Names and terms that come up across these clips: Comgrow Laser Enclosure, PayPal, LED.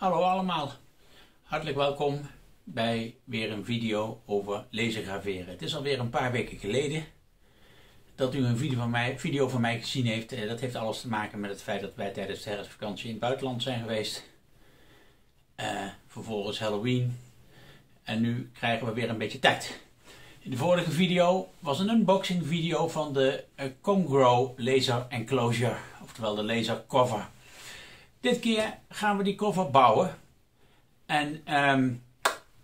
Hallo allemaal, hartelijk welkom bij weer een video over lasergraveren. Het is alweer een paar weken geleden dat u een video van mij gezien heeft. Dat heeft alles te maken met het feit dat wij tijdens de herfstvakantie in het buitenland zijn geweest. Vervolgens Halloween. En nu krijgen we weer een beetje tijd. In de vorige video was een unboxing video van de Comgrow Laser Enclosure, oftewel de laser cover. Dit keer gaan we die cover bouwen en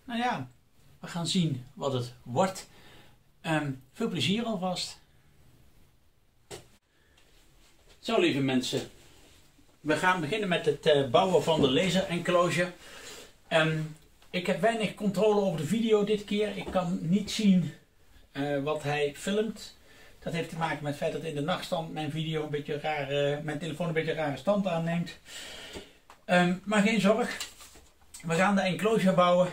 nou ja, we gaan zien wat het wordt. Veel plezier alvast. Zo lieve mensen, we gaan beginnen met het bouwen van de laser enclosure. Ik heb weinig controle over de video dit keer. Ik kan niet zien wat hij filmt. Dat heeft te maken met het feit dat in de nachtstand mijn video een beetje raar, mijn telefoon een beetje een rare stand aanneemt. Maar geen zorg. We gaan de enclosure bouwen.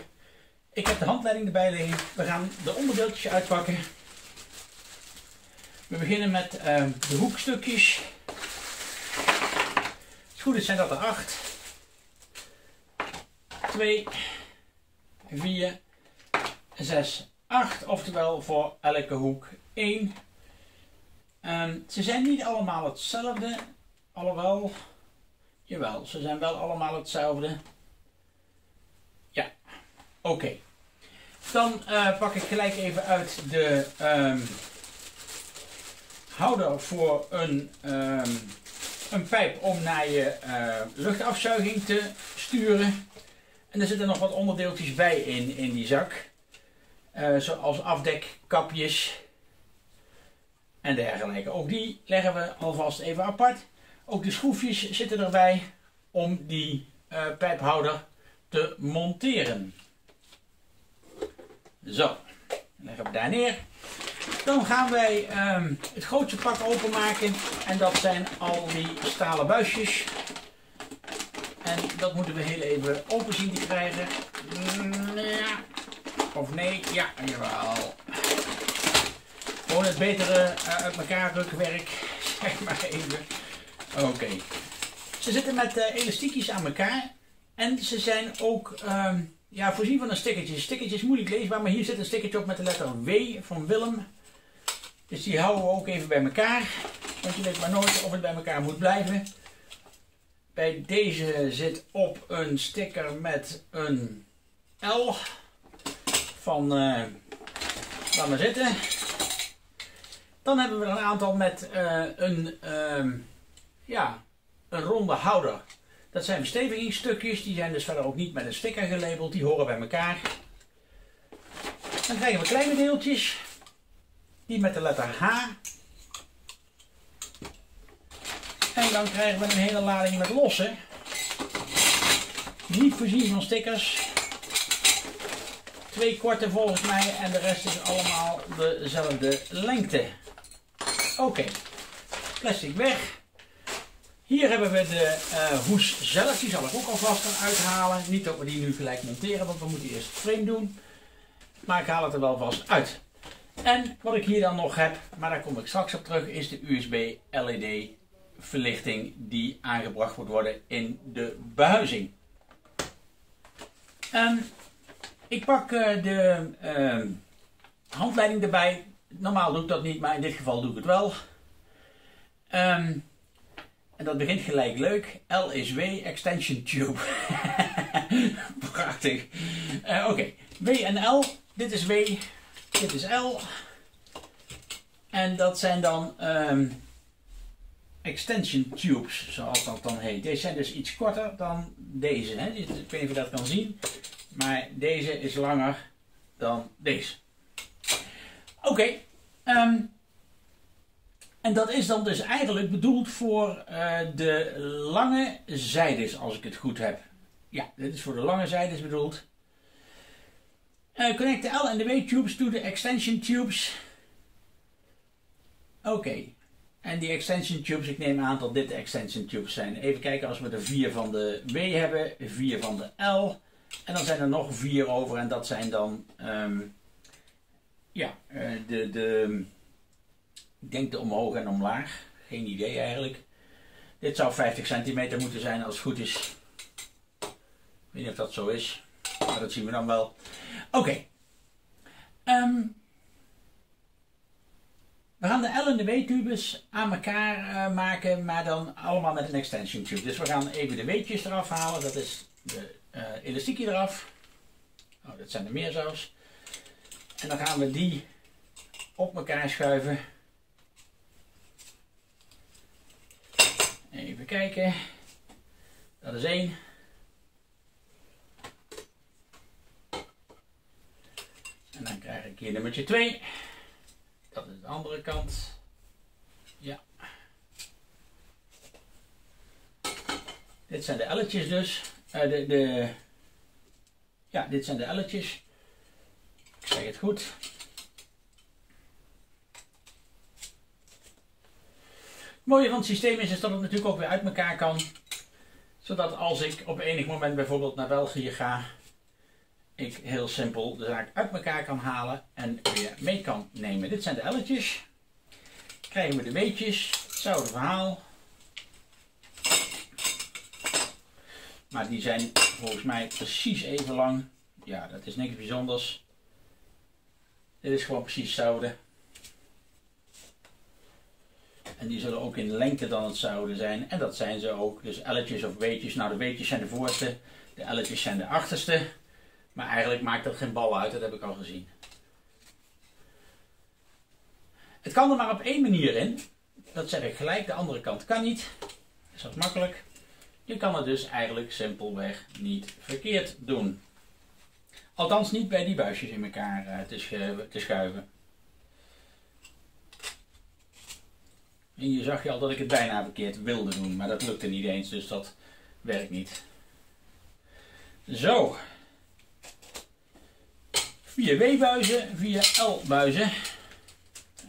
Ik heb de handleiding erbij liggen. We gaan de onderdeeltjes uitpakken. We beginnen met de hoekstukjes. Als het goed is zijn dat er 8. 2, 4, 6, 8. Oftewel voor elke hoek 1. Ze zijn niet allemaal hetzelfde, alhoewel, jawel, ze zijn wel allemaal hetzelfde. Ja, oké. Dan pak ik gelijk even uit de houder voor een pijp om naar je luchtafzuiging te sturen. En er zitten nog wat onderdeeltjes bij in die zak, zoals afdekkapjes. En dergelijke. Ook die leggen we alvast even apart. Ook de schroefjes zitten erbij om die pijphouder te monteren. Zo, leggen we daar neer. Dan gaan wij het grootste pak openmaken. En dat zijn al die stalen buisjes. En dat moeten we heel even open zien te krijgen. Ja. Of nee, ja, jawel. Gewoon het betere uit elkaar rukwerk, zeg maar even. Oké. Ze zitten met elastiekjes aan elkaar. En ze zijn ook ja, voorzien van een stickertje. Stickertje is moeilijk leesbaar, maar hier zit een stickertje op met de letter W van Willem. Dus die houden we ook even bij elkaar. Want je weet maar nooit of het bij elkaar moet blijven. Bij deze zit op een sticker met een L. Van, laat maar zitten. Dan hebben we er een aantal met een ronde houder. Dat zijn verstevigingsstukjes. Die zijn dus verder ook niet met een sticker gelabeld. Die horen bij elkaar. Dan krijgen we kleine deeltjes. Die met de letter H. En dan krijgen we een hele lading met losse. Niet voorzien van stickers. 2 korte volgens mij. En de rest is allemaal dezelfde lengte. Oké. Plastic weg. Hier hebben we de hoes zelf. Die zal ik ook alvast uithalen. Niet dat we die nu gelijk monteren. Want we moeten eerst het frame doen. Maar ik haal het er wel vast uit. En wat ik hier dan nog heb. Maar daar kom ik straks op terug. Is de USB LED verlichting. Die aangebracht moet worden in de behuizing. Ik pak de handleiding erbij. Normaal doe ik dat niet, maar in dit geval doe ik het wel. En dat begint gelijk leuk. LSW Extension Tube. Prachtig. Oké. W en L. Dit is W. Dit is L. En dat zijn dan Extension Tubes, zoals dat dan heet. Deze zijn dus iets korter dan deze. Hè? Ik weet niet of je dat kan zien. Maar deze is langer dan deze. Oké. En dat is dan dus eigenlijk bedoeld voor de lange zijdes, als ik het goed heb. Ja, dit is voor de lange zijdes bedoeld. Connect de L en de W-tubes to the extension tubes. Oké. En die extension tubes, ik neem aan dat dit de extension tubes zijn. Even kijken als we er 4 van de W hebben, 4 van de L... En dan zijn er nog 4 over en dat zijn dan, ik denk de omhoog en omlaag. Geen idee eigenlijk. Dit zou 50 centimeter moeten zijn als het goed is. weet niet of dat zo is, maar dat zien we dan wel. Oké. We gaan de L en de W-tubes aan elkaar maken, maar dan allemaal met een extension tube. Dus we gaan even de W'tjes eraf halen. Dat is de elastiekje eraf. Oh, dat zijn er meer zelfs. En dan gaan we die op elkaar schuiven. Even kijken. Dat is 1. En dan krijg ik hier nummertje 2. Dat is de andere kant. Ja. Dit zijn de elletjes dus. Ja, dit zijn de elletjes. Ik zeg het goed. Het mooie van het systeem is dat het natuurlijk ook weer uit elkaar kan. Zodat als ik op enig moment bijvoorbeeld naar België ga, ik heel simpel de zaak uit elkaar kan halen en weer mee kan nemen. Dit zijn de elletjes. Krijgen we de weetjes. Hetzelfde verhaal. Maar die zijn volgens mij precies even lang. Ja, dat is niks bijzonders. Dit is gewoon precies hetzelfde. En die zullen ook in lengte dan hetzelfde zijn. En dat zijn ze ook. Dus elletjes of weetjes. Nou, de weetjes zijn de voorste. De elletjes zijn de achterste. Maar eigenlijk maakt dat geen bal uit, dat heb ik al gezien. Het kan er maar op één manier in. Dat zeg ik gelijk, de andere kant kan niet. Is dat makkelijk? Je kan het dus eigenlijk simpelweg niet verkeerd doen. Althans niet bij die buisjes in elkaar te schuiven. En hier zag je al dat ik het bijna verkeerd wilde doen, maar dat lukte niet eens, dus dat werkt niet. Zo. 4 W-buizen, 4 L-buizen.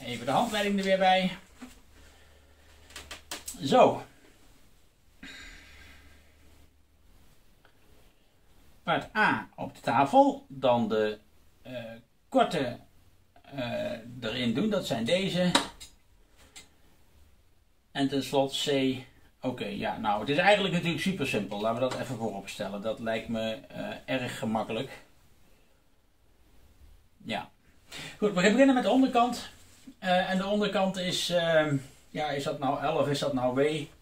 Even de handleiding er weer bij. Zo. Part A op de tafel. Dan de korte erin doen. Dat zijn deze. En tenslotte C. Oké, ja, nou, het is eigenlijk natuurlijk super simpel. Laten we dat even voorop stellen. Dat lijkt me erg gemakkelijk. Ja, goed, we gaan beginnen met de onderkant. En de onderkant is, ja, is dat nou L of is dat nou W?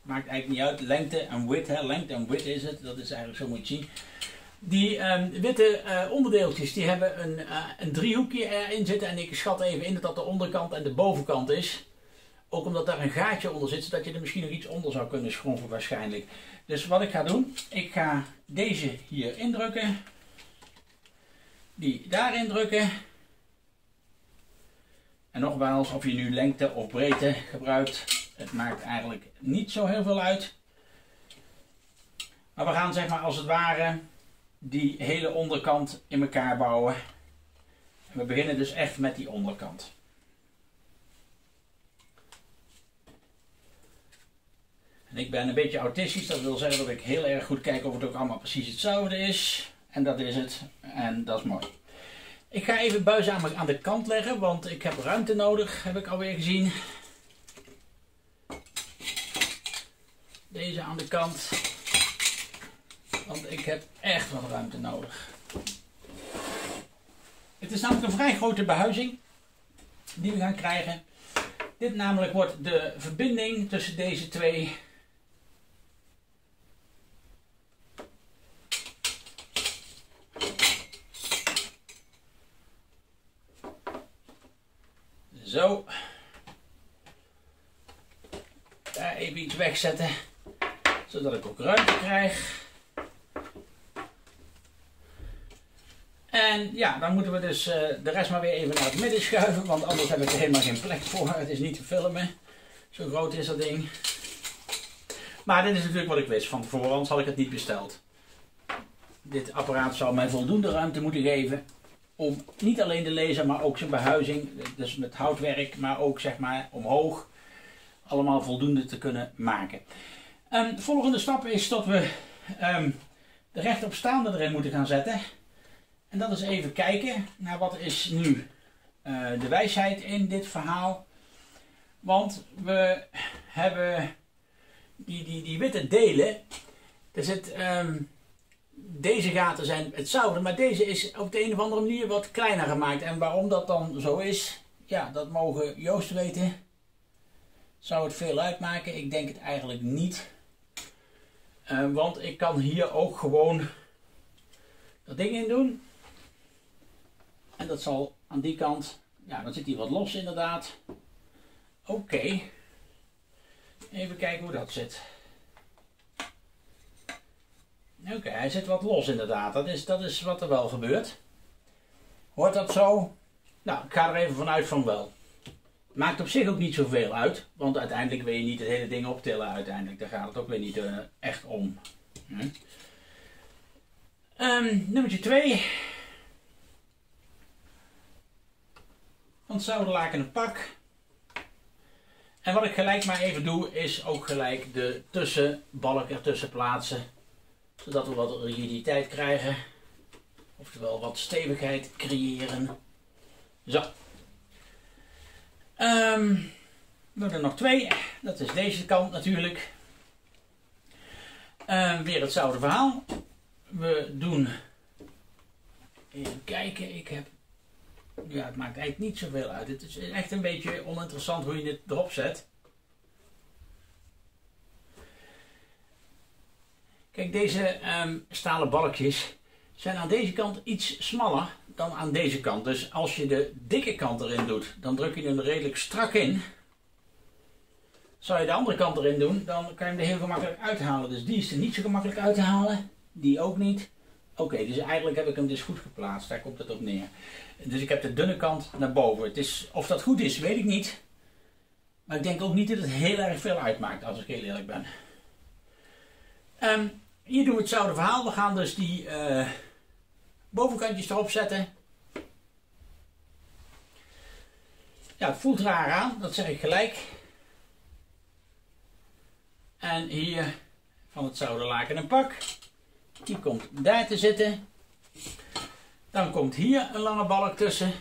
Maakt eigenlijk niet uit. Lengte en width, hè? Lengte en width is het. Dat is eigenlijk zo moet je zien. Die witte onderdeeltjes, die hebben een driehoekje erin zitten. En ik schat even in dat dat de onderkant en de bovenkant is. Ook omdat daar een gaatje onder zit, zodat je er misschien nog iets onder zou kunnen schroeven waarschijnlijk. Dus wat ik ga doen, ik ga deze hier indrukken. Die daarin drukken. En nogmaals, of je nu lengte of breedte gebruikt, het maakt eigenlijk niet zo heel veel uit. Maar we gaan zeg maar als het ware die hele onderkant in elkaar bouwen. En we beginnen dus echt met die onderkant. En ik ben een beetje autistisch, dat wil zeggen dat ik heel erg goed kijk of het ook allemaal precies hetzelfde is. En dat is het. En dat is mooi. Ik ga even buizen aan de kant leggen, want ik heb ruimte nodig, heb ik alweer gezien. Deze aan de kant. Want ik heb echt wat ruimte nodig. Het is namelijk een vrij grote behuizing die we gaan krijgen. Dit namelijk wordt de verbinding tussen deze twee. Zo. Daar even iets wegzetten, zodat ik ook ruimte krijg. En ja, dan moeten we dus de rest maar weer even naar het midden schuiven, want anders heb ik er helemaal geen plek voor. Het is niet te filmen. Zo groot is dat ding. Maar dit is natuurlijk wat ik wist. Van tevoren, anders had ik het niet besteld. Dit apparaat zou mij voldoende ruimte moeten geven om niet alleen de laser, maar ook zijn behuizing, dus met houtwerk, maar ook zeg maar omhoog, allemaal voldoende te kunnen maken. De volgende stap is dat we de rechtopstaande erin moeten gaan zetten. En dat is even kijken naar wat is nu de wijsheid in dit verhaal. Want we hebben die witte delen, er zit... Deze gaten zijn hetzelfde, maar deze is op de een of andere manier wat kleiner gemaakt. En waarom dat dan zo is, ja, dat mogen Joost weten. Zou het veel uitmaken? Ik denk het eigenlijk niet. Want ik kan hier ook gewoon dat ding in doen. En dat zal aan die kant, ja, dan zit hier wat los inderdaad. Oké. Even kijken hoe dat zit. Oké, hij zit wat los inderdaad. Dat is wat er wel gebeurt. Hoort dat zo? Nou, ik ga er even vanuit van wel. Maakt op zich ook niet zoveel uit. Want uiteindelijk wil je niet het hele ding optillen uiteindelijk. Daar gaat het ook weer niet echt om. Nummer 2. Ontzouwde laken een pak. En wat ik gelijk maar even doe, is ook gelijk de tussenbalk ertussen plaatsen. Zodat we wat rigiditeit krijgen. Oftewel wat stevigheid creëren. Zo. We doen er nog 2. Dat is deze kant natuurlijk. Weer hetzelfde verhaal. We doen... Even kijken, ik heb... Ja, het maakt eigenlijk niet zoveel uit. Het is echt een beetje oninteressant hoe je dit erop zet. Kijk, deze stalen balkjes zijn aan deze kant iets smaller dan aan deze kant. Dus als je de dikke kant erin doet, dan druk je hem redelijk strak in. Zou je de andere kant erin doen, dan kan je hem er heel gemakkelijk uithalen. Dus die is er niet zo gemakkelijk uit te halen, die ook niet. Oké, dus eigenlijk heb ik hem dus goed geplaatst, daar komt het op neer. Dus ik heb de dunne kant naar boven. Het is, of dat goed is, weet ik niet. Maar ik denk ook niet dat het heel erg veel uitmaakt, als ik heel eerlijk ben. Hier doen we hetzelfde verhaal. We gaan dus die bovenkantjes erop zetten. Ja, het voelt raar aan, dat zeg ik gelijk. En hier van hetzelfde laken een pak. Die komt daar te zitten. Dan komt hier een lange balk tussen.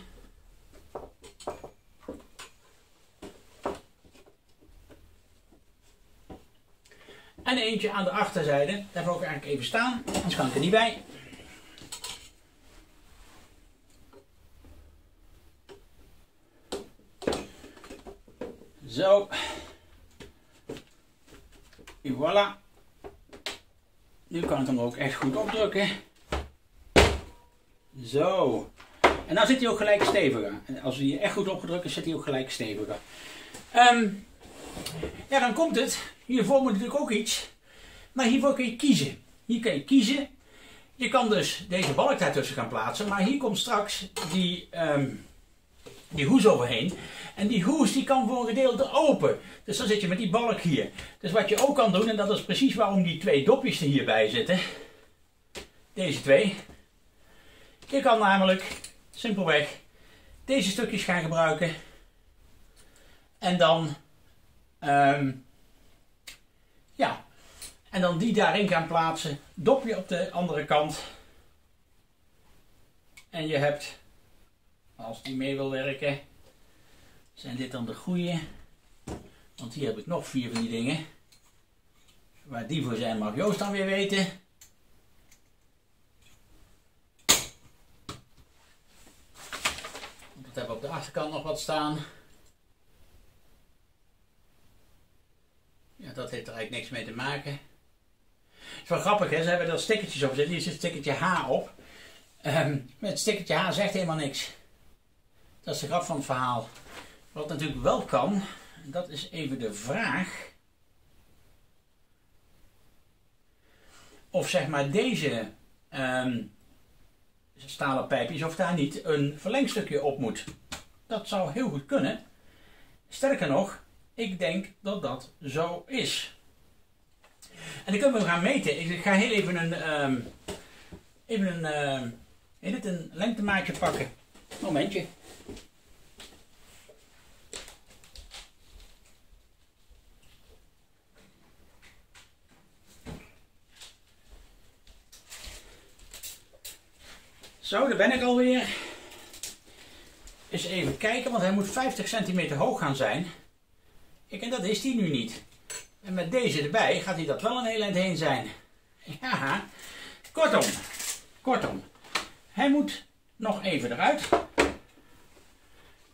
En eentje aan de achterzijde. Daar wil ik eigenlijk even staan, anders kan ik er niet bij. Zo. En voilà. Nu kan ik hem ook echt goed opdrukken. Zo. En dan zit hij ook gelijk steviger. En als hij echt goed opgedrukt is, zit hij ook gelijk steviger. Ja, dan komt het. Hiervoor moet natuurlijk ook iets. Maar hiervoor kun je kiezen. Hier kun je kiezen. Je kan dus deze balk daartussen gaan plaatsen. Maar hier komt straks die hoes overheen. En die hoes die kan voor een gedeelte open. Dus dan zit je met die balk hier. Dus wat je ook kan doen, en dat is precies waarom die 2 dopjes er hierbij zitten. Deze 2. Je kan namelijk simpelweg deze stukjes gaan gebruiken. En dan... ja, en dan die daarin gaan plaatsen. Dopje op de andere kant. En je hebt, als die mee wil werken, zijn dit dan de goede. Want hier heb ik nog 4 van die dingen. Waar die voor zijn mag Joost dan weer weten. Want dat hebben we op de achterkant nog wat staan. Ja, dat heeft er eigenlijk niks mee te maken. Het is wel grappig, hè? Ze hebben er stickertjes op zitten. Hier zit een stickertje H op. Het stickertje H zegt helemaal niks. Dat is de grap van het verhaal. Wat natuurlijk wel kan, dat is even de vraag. Of zeg maar deze stalen pijpjes, of daar niet een verlengstukje op moet. Dat zou heel goed kunnen. Sterker nog, ik denk dat dat zo is. En dan kunnen we gaan meten. Ik ga heel even een lengtemaatje pakken. Momentje. Zo, daar ben ik alweer. Eens even kijken, want hij moet 50 centimeter hoog gaan zijn. Kijk, en dat is die nu niet. En met deze erbij gaat hij dat wel een heel eind heen zijn. Ja, Kortom, hij moet nog even eruit.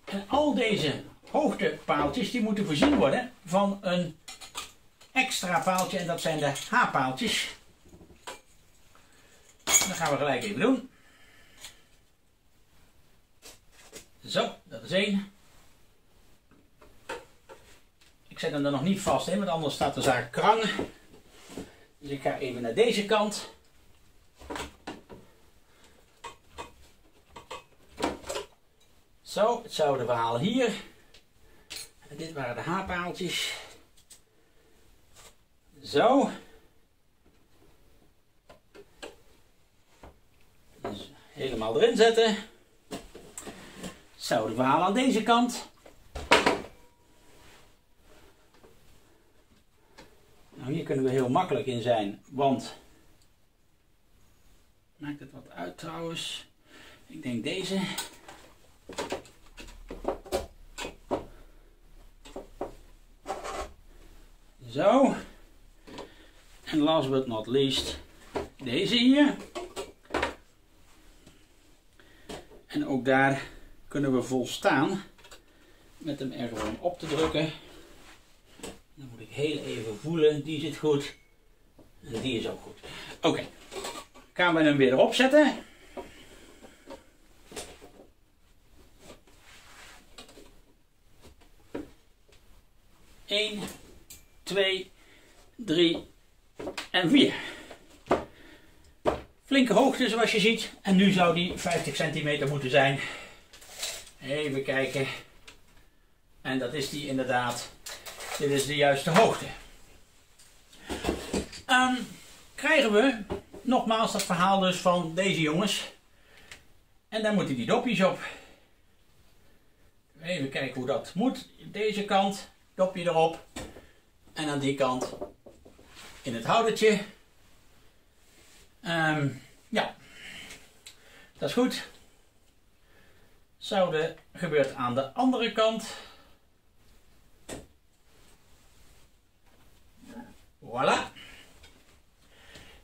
En al deze hoogtepaaltjes die moeten voorzien worden van een extra paaltje. En dat zijn de H-paaltjes. Dat gaan we gelijk even doen. Zo, dat is één. Ik zet hem er nog niet vast in, want anders staat de zaak krang. Dus ik ga even naar deze kant. Zo, het zouden we halen hier. En dit waren de H-paaltjes. Zo. Dus helemaal erin zetten. Zouden we halen aan deze kant. Nou, hier kunnen we heel makkelijk in zijn, want... Maakt het wat uit trouwens. Ik denk deze. Zo. En last but not least, deze hier. En ook daar kunnen we volstaan met hem er gewoon op te drukken. Dan moet ik heel even voelen, die zit goed. En die is ook goed. Oké, gaan we hem weer erop zetten. Eén, twee, drie en vier. Flinke hoogte zoals je ziet. En nu zou die 50 centimeter moeten zijn. Even kijken. En dat is die inderdaad. Dit is de juiste hoogte. Krijgen we nogmaals dat verhaal dus van deze jongens. En daar moeten die dopjes op. Even kijken hoe dat moet. Deze kant, dopje erop. En aan die kant in het houdertje. Ja, dat is goed. Hetzelfde gebeurt aan de andere kant. Voilà.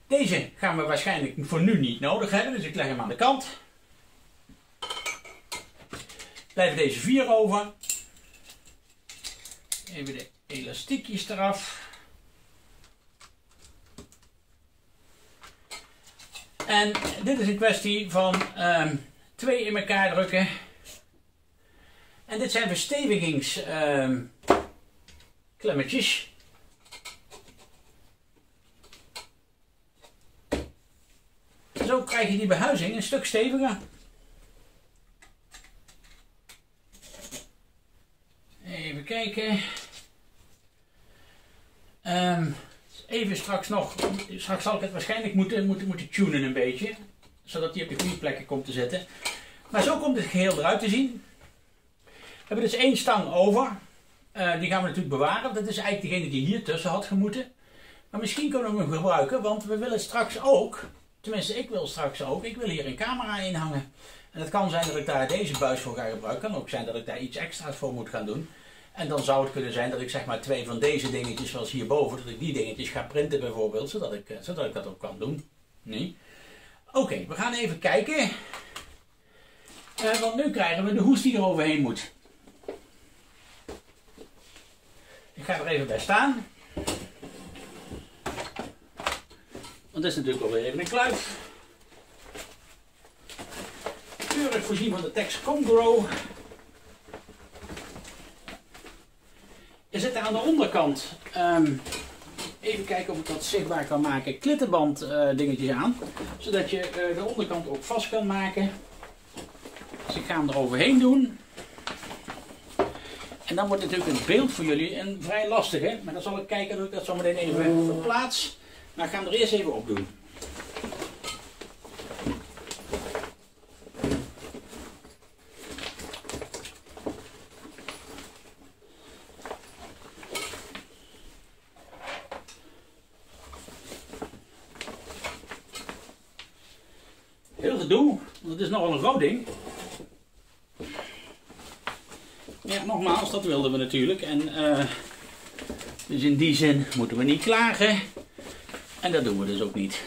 Deze gaan we waarschijnlijk voor nu niet nodig hebben, dus ik leg hem aan de kant. Blijven deze vier over. Even de elastiekjes eraf. En dit is een kwestie van twee in elkaar drukken. En dit zijn verstevigingsklemmetjes. Zo krijg je die behuizing een stuk steviger. Even kijken. Even straks nog. Straks zal ik het waarschijnlijk moeten tunen een beetje. Zodat die op de goede plekken komt te zitten. Maar zo komt het geheel eruit te zien. We hebben dus één stang over. Die gaan we natuurlijk bewaren. Dat is eigenlijk degene die hier tussen had gemoeten. Maar misschien kunnen we hem gebruiken. Want we willen straks ook... Tenminste, ik wil straks ook. Ik wil hier een camera in hangen. En het kan zijn dat ik daar deze buis voor ga gebruiken. Het kan ook zijn dat ik daar iets extra's voor moet gaan doen. En dan zou het kunnen zijn dat ik zeg maar twee van deze dingetjes, zoals hierboven, dat ik die dingetjes ga printen bijvoorbeeld. Zodat ik dat ook kan doen. Nee. Oké, we gaan even kijken. Want nu krijgen we de hoes die er overheen moet. Ik ga er even bij staan. Want dat is natuurlijk alweer even een kluif. Keurig voorzien van de tekst Comgrow. Er zit aan de onderkant, even kijken of ik dat zichtbaar kan maken, klittenband dingetjes aan. Zodat je de onderkant ook vast kan maken. Dus ik ga hem er overheen doen. En dan wordt natuurlijk het beeld voor jullie een vrij lastige. Maar dan zal ik kijken of ik dat zo meteen even verplaats. Maar ik ga hem er eerst even op doen. Heel gedoe, want het is nogal een groot ding. Ja, nogmaals, dat wilden we natuurlijk. En dus in die zin moeten we niet klagen. En dat doen we dus ook niet.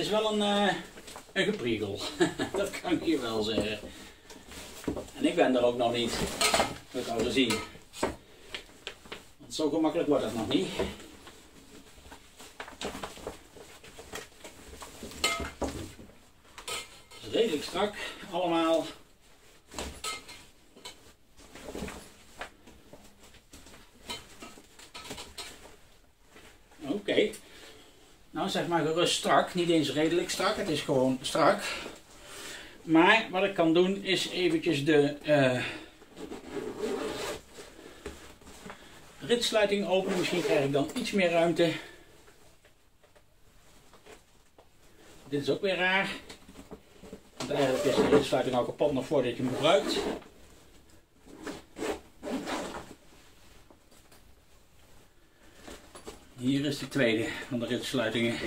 is wel een gepriegel. Dat kan ik je wel zeggen. En ik ben er ook nog niet. Dat gaan we zien. Want zo gemakkelijk wordt dat nog niet. Dus redelijk strak allemaal. Oké. Nou, zeg maar gerust strak. Niet eens redelijk strak. Het is gewoon strak. Maar wat ik kan doen is eventjes de ritsluiting openen. Misschien krijg ik dan iets meer ruimte. Dit is ook weer raar. Want eigenlijk is de ritsluiting al kapot nog voordat je hem gebruikt. Hier is de tweede van de ritsluitingen.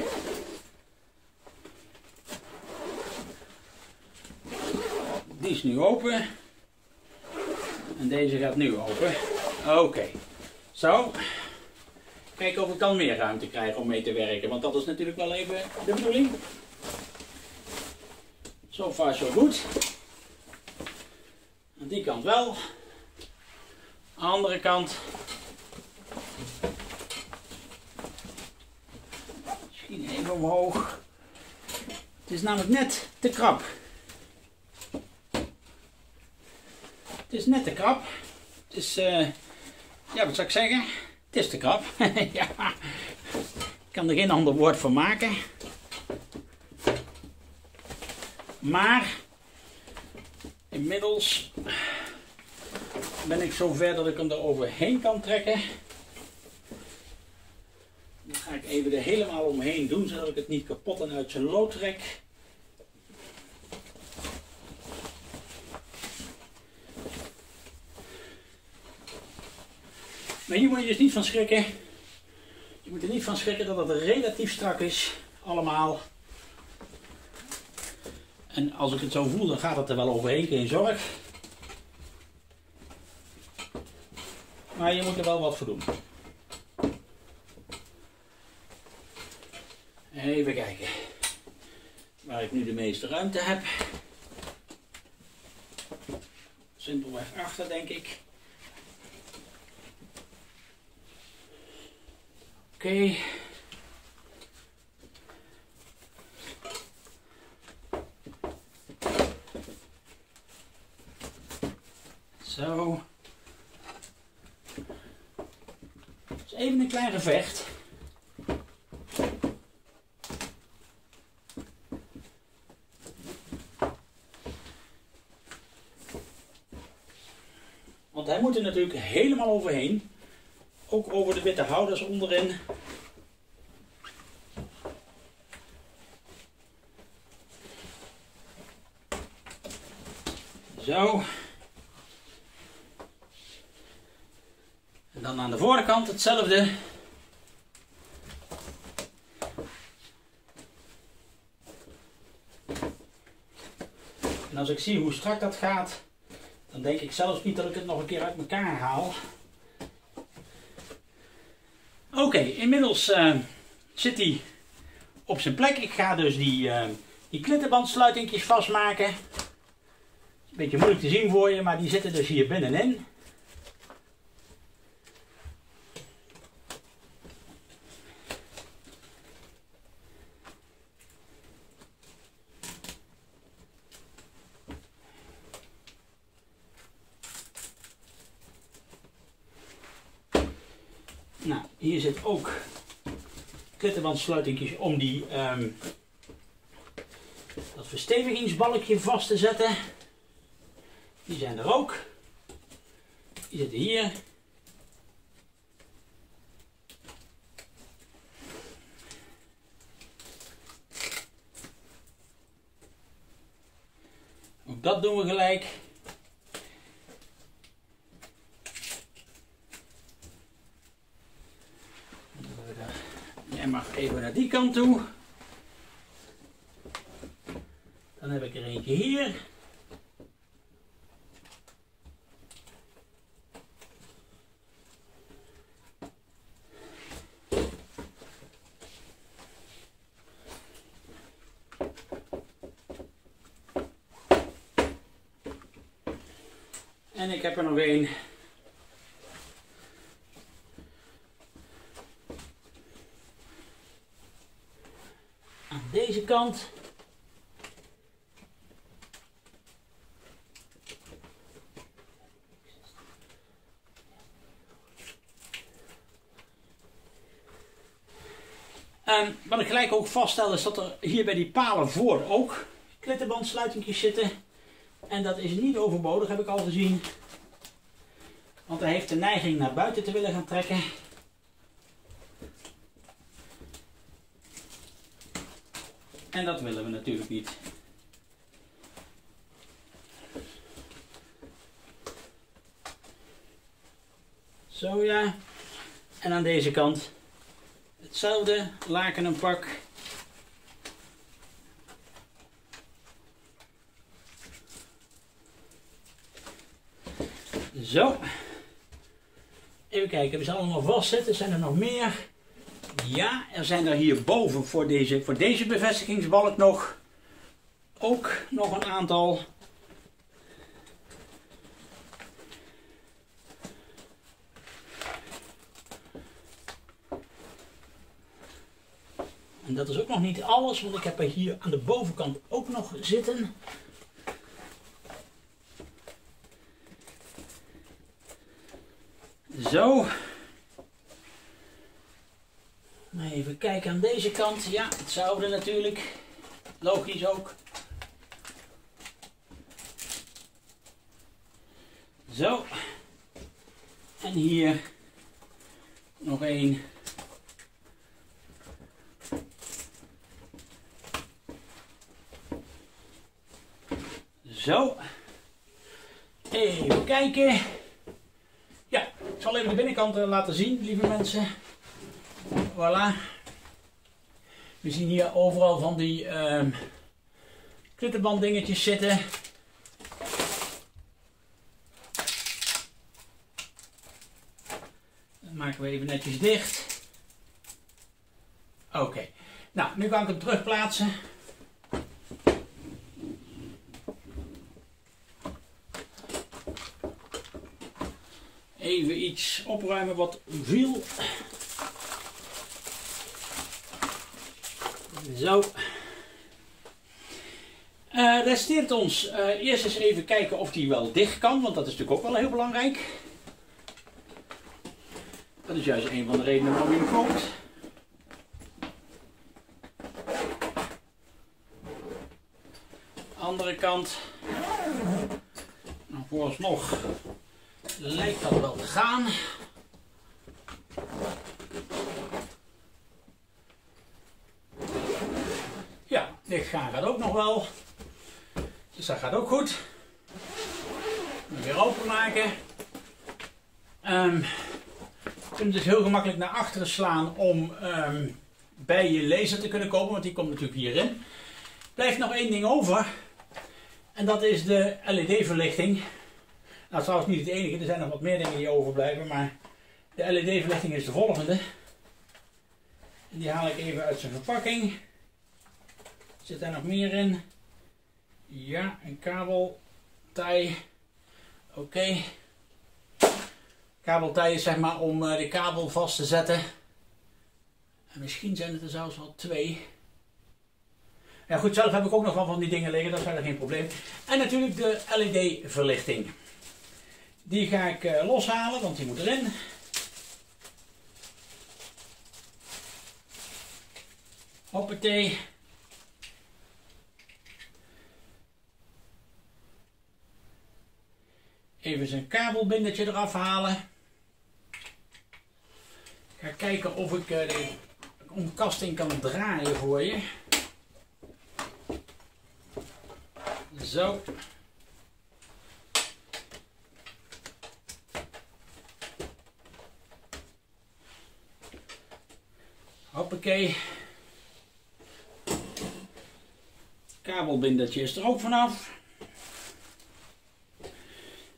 Die is nu open. En deze gaat nu open. Oké. Zo. Kijken of ik dan meer ruimte krijg om mee te werken. Want dat is natuurlijk wel even de bedoeling. Zo far zo goed. Aan die kant wel. Aan de andere kant. Misschien even omhoog. Het is namelijk net te krap. Het is net te krap. Het is, ja, wat zou ik zeggen? Het is te krap. Ja. Ik kan er geen ander woord voor maken. Maar inmiddels ben ik zo ver dat ik hem er overheen kan trekken. Dan ga ik even er helemaal omheen doen, zodat ik het niet kapot en uit zijn lood trek. Maar hier moet je dus niet van schrikken. Je moet er niet van schrikken dat het relatief strak is, allemaal. En als ik het zo voel, dan gaat het er wel overheen, geen zorg. Maar je moet er wel wat voor doen. Even kijken waar ik nu de meeste ruimte heb. Simpelweg achter, denk ik. Oké. Zo. Dus even een klein gevecht. Want hij moet er natuurlijk helemaal overheen. Ook over de witte houders onderin. Zo. En dan aan de voorkant hetzelfde. En als ik zie hoe strak dat gaat, dan denk ik zelfs niet dat ik het nog een keer uit elkaar haal. Oké, inmiddels zit hij op zijn plek. Ik ga dus die klittenbandsluitingjes vastmaken. Een beetje moeilijk te zien voor je, maar die zitten dus hier binnenin. Nou, hier zit ook klittenbandsluitingjes om dat verstevigingsbalkje vast te zetten. Die zijn er ook. Die zitten hier. Ook dat doen we gelijk. Even naar die kant toe. Dan heb ik er eentje hier. En ik heb er nog één. Aan deze kant. En wat ik gelijk ook vaststel is dat er hier bij die palen voor ook klittenbandsluitingjes zitten. En dat is niet overbodig, heb ik al gezien. Want hij heeft de neiging naar buiten te willen gaan trekken. En dat willen we natuurlijk niet. Zo ja. En aan deze kant hetzelfde, laken en pak. Zo. Even kijken, hebben ze allemaal vastzitten? Zijn er nog meer? Ja, er zijn er hierboven voor deze bevestigingsbalk nog. Ook nog een aantal. En dat is ook nog niet alles, want ik heb er hier aan de bovenkant ook nog zitten. Zo. Maar even kijken aan deze kant. Ja, hetzelfde natuurlijk. Logisch ook. Zo. En hier nog één. Zo. Even kijken. Ja, ik zal even de binnenkant laten zien, lieve mensen. Voilà. We zien hier overal van die klittenband dingetjes zitten. Dat maken we even netjes dicht. Oké. Nou, nu kan ik hem terugplaatsen. Even iets opruimen wat viel. Zo. Resteert ons eerst eens even kijken of die wel dicht kan, want dat is natuurlijk ook wel heel belangrijk. Dat is juist een van de redenen waarom je hem koopt. Andere kant. Nou, vooralsnog lijkt dat wel te gaan. Ja, dit gaan gaat ook nog wel. Dus dat gaat ook goed. Weer openmaken. Je kunt dus heel gemakkelijk naar achteren slaan om bij je laser te kunnen komen, want die komt natuurlijk hierin. Blijft nog één ding over. En dat is de LED-verlichting. Nou, trouwens niet het enige, er zijn nog wat meer dingen die overblijven, maar de LED-verlichting is de volgende. En die haal ik even uit zijn verpakking. Zit daar nog meer in? Ja, een kabeltij. Oké. Kabeltij is zeg maar om de kabel vast te zetten. En misschien zijn het er zelfs wel twee. Ja goed, zelf heb ik ook nog wel van die dingen liggen, dat is verder geen probleem. En natuurlijk de LED-verlichting. Die ga ik loshalen, want die moet erin. Hoppatee. Even zijn kabelbindertje eraf halen. Ik ga kijken of ik de omkasting kan draaien voor je. Zo. Hoppakee. Kabelbindertje is er ook vanaf.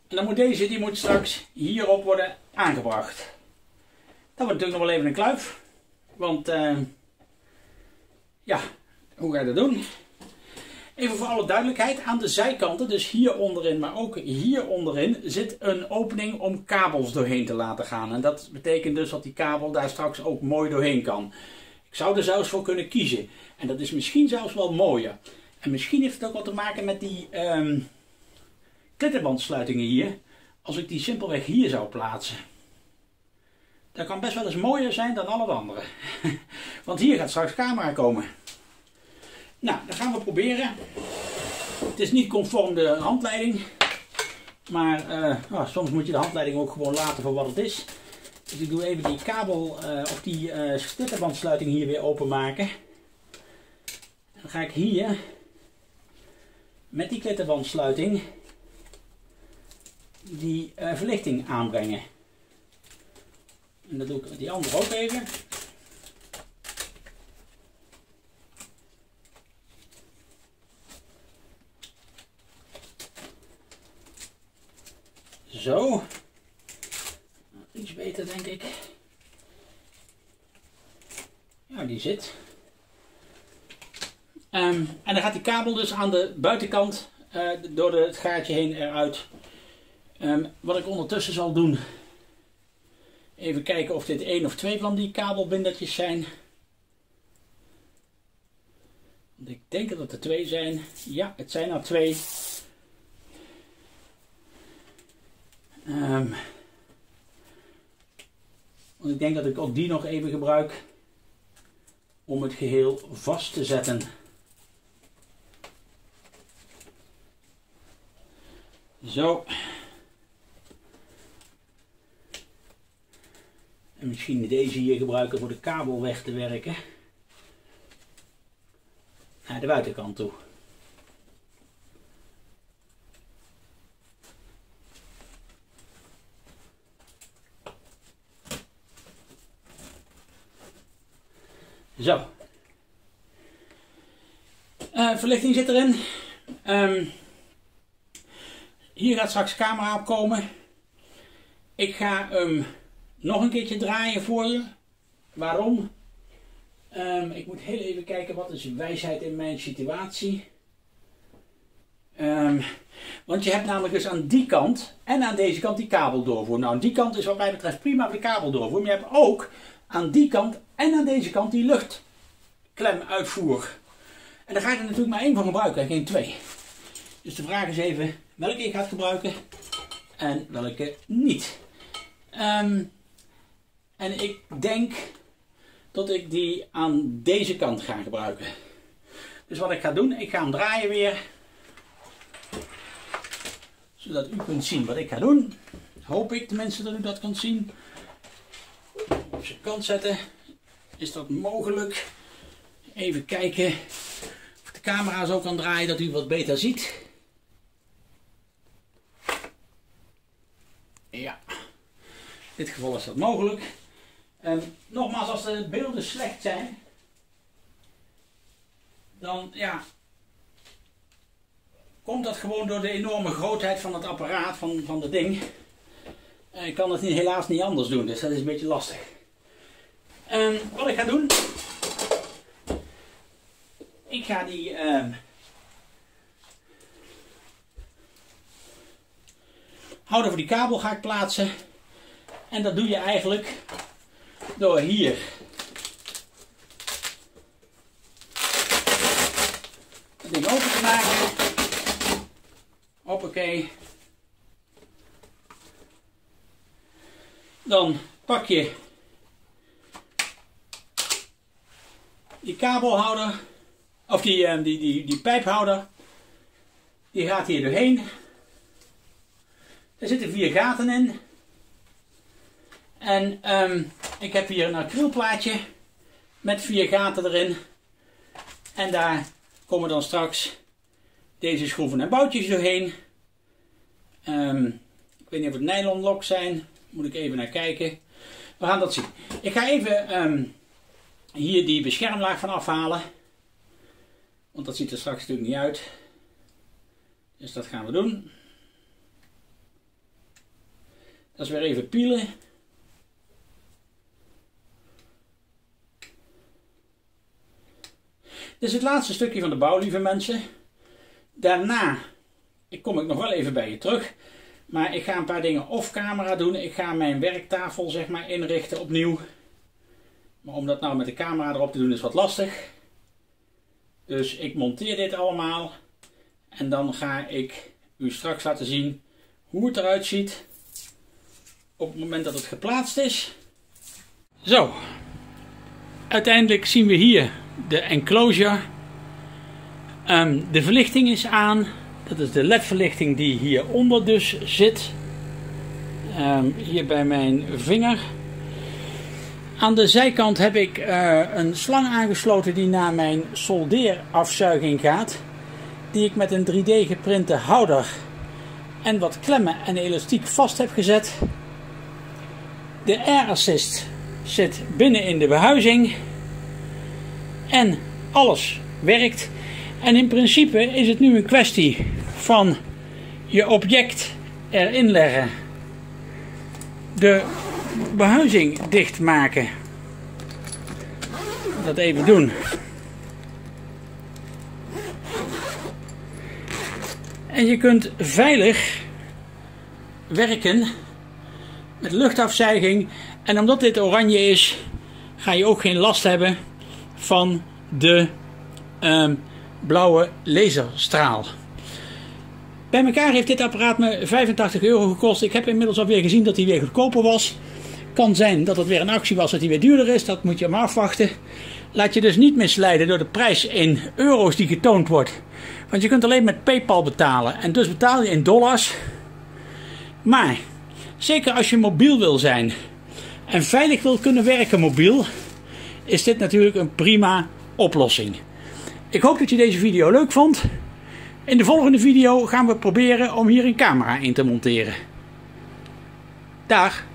En dan moet deze, die moet straks hierop worden aangebracht. Dat wordt natuurlijk nog wel even een kluif. Want ja, hoe ga je dat doen? Even voor alle duidelijkheid, aan de zijkanten, dus hier onderin, maar ook hier onderin, zit een opening om kabels doorheen te laten gaan. En dat betekent dus dat die kabel daar straks ook mooi doorheen kan. Ik zou er zelfs voor kunnen kiezen. En dat is misschien zelfs wel mooier. En misschien heeft het ook wat te maken met die klittenbandsluitingen hier. Als ik die simpelweg hier zou plaatsen. Dat kan best wel eens mooier zijn dan al het andere. Want hier gaat straks camera komen. Nou, dat gaan we proberen. Het is niet conform de handleiding. Maar soms moet je de handleiding ook gewoon laten voor wat het is. Dus ik doe even die kabel of die klittenbandsluiting hier weer openmaken. En dan ga ik hier met die klittenbandsluiting die verlichting aanbrengen. En dat doe ik met die andere ook even. Zo. Iets beter denk ik. Ja, die zit. En dan gaat die kabel dus aan de buitenkant door het gaatje heen eruit. Wat ik ondertussen zal doen. Even kijken of dit 1 of 2 van die kabelbindertjes zijn. Want ik denk dat het er 2 zijn. Ja, het zijn er 2. Want ik denk dat ik ook die nog even gebruik om het geheel vast te zetten. Zo. En misschien deze hier gebruiken voor de kabel weg te werken. Naar de buitenkant toe. Zo. Verlichting zit erin. Hier gaat straks camera op komen. Ik ga hem nog een keertje draaien voor je. Waarom? Ik moet heel even kijken wat is wijsheid in mijn situatie. Want je hebt namelijk dus aan die kant en aan deze kant die kabeldoorvoer. Nou, aan die kant is wat mij betreft prima de kabeldoorvoer. Maar je hebt ook aan die kant en aan deze kant die luchtklemuitvoer. En daar ga je er natuurlijk maar 1 van gebruiken en geen 2. Dus de vraag is even welke je gaat gebruiken en welke niet. En ik denk dat ik die aan deze kant ga gebruiken. Dus wat ik ga doen, ik ga hem draaien weer. Zodat u kunt zien wat ik ga doen. Hoop ik tenminste dat u dat kunt zien. Op zijn kant zetten. Is dat mogelijk? Even kijken of de camera zo kan draaien dat u wat beter ziet. Ja, in dit geval is dat mogelijk. En nogmaals, als de beelden slecht zijn, dan ja, komt dat gewoon door de enorme grootheid van het apparaat, van het ding. En ik kan het helaas niet anders doen, dus dat is een beetje lastig. En wat ik ga doen, ik ga die houder voor die kabel ga ik plaatsen. En dat doe je eigenlijk door hier het ding open te maken. Hoppakee. Dan pak je die kabelhouder, of die pijphouder, die gaat hier doorheen. Er zitten 4 gaten in. En ik heb hier een acrylplaatje met 4 gaten erin. En daar komen dan straks deze schroeven en boutjes doorheen. Ik weet niet of het nylon lok zijn. Moet ik even naar kijken. We gaan dat zien. Ik ga even hier die beschermlaag van afhalen. Want dat ziet er straks natuurlijk niet uit. Dus dat gaan we doen. Dat is weer even pielen. Dit is het laatste stukje van de bouw, lieve mensen. Daarna kom ik nog wel even bij je terug. Maar ik ga een paar dingen off camera doen. Ik ga mijn werktafel zeg maar inrichten opnieuw. Maar om dat nou met de camera erop te doen is wat lastig. Dus ik monteer dit allemaal. En dan ga ik u straks laten zien hoe het eruit ziet op het moment dat het geplaatst is. Zo, uiteindelijk zien we hier de enclosure. De verlichting is aan. Dat is de LED-verlichting die hieronder dus zit. Hier bij mijn vinger. Aan de zijkant heb ik een slang aangesloten die naar mijn soldeerafzuiging gaat. Die ik met een 3D geprinte houder en wat klemmen en elastiek vast heb gezet. De Air Assist zit binnen in de behuizing. En alles werkt. En in principe is het nu een kwestie van je object erin leggen. De behuizing dichtmaken. Dat even doen. En je kunt veilig werken met luchtafzuiging. En omdat dit oranje is, ga je ook geen last hebben van de blauwe laserstraal. Bij elkaar heeft dit apparaat me €85 gekost. Ik heb inmiddels alweer gezien dat hij weer goedkoper was. Kan zijn dat het weer een actie was dat hij weer duurder is. Dat moet je maar afwachten. Laat je dus niet misleiden door de prijs in euro's die getoond wordt. Want je kunt alleen met PayPal betalen. En dus betaal je in dollars. Maar zeker als je mobiel wil zijn. En veilig wil kunnen werken mobiel. Is dit natuurlijk een prima oplossing. Ik hoop dat je deze video leuk vond. In de volgende video gaan we proberen om hier een camera in te monteren. Dag!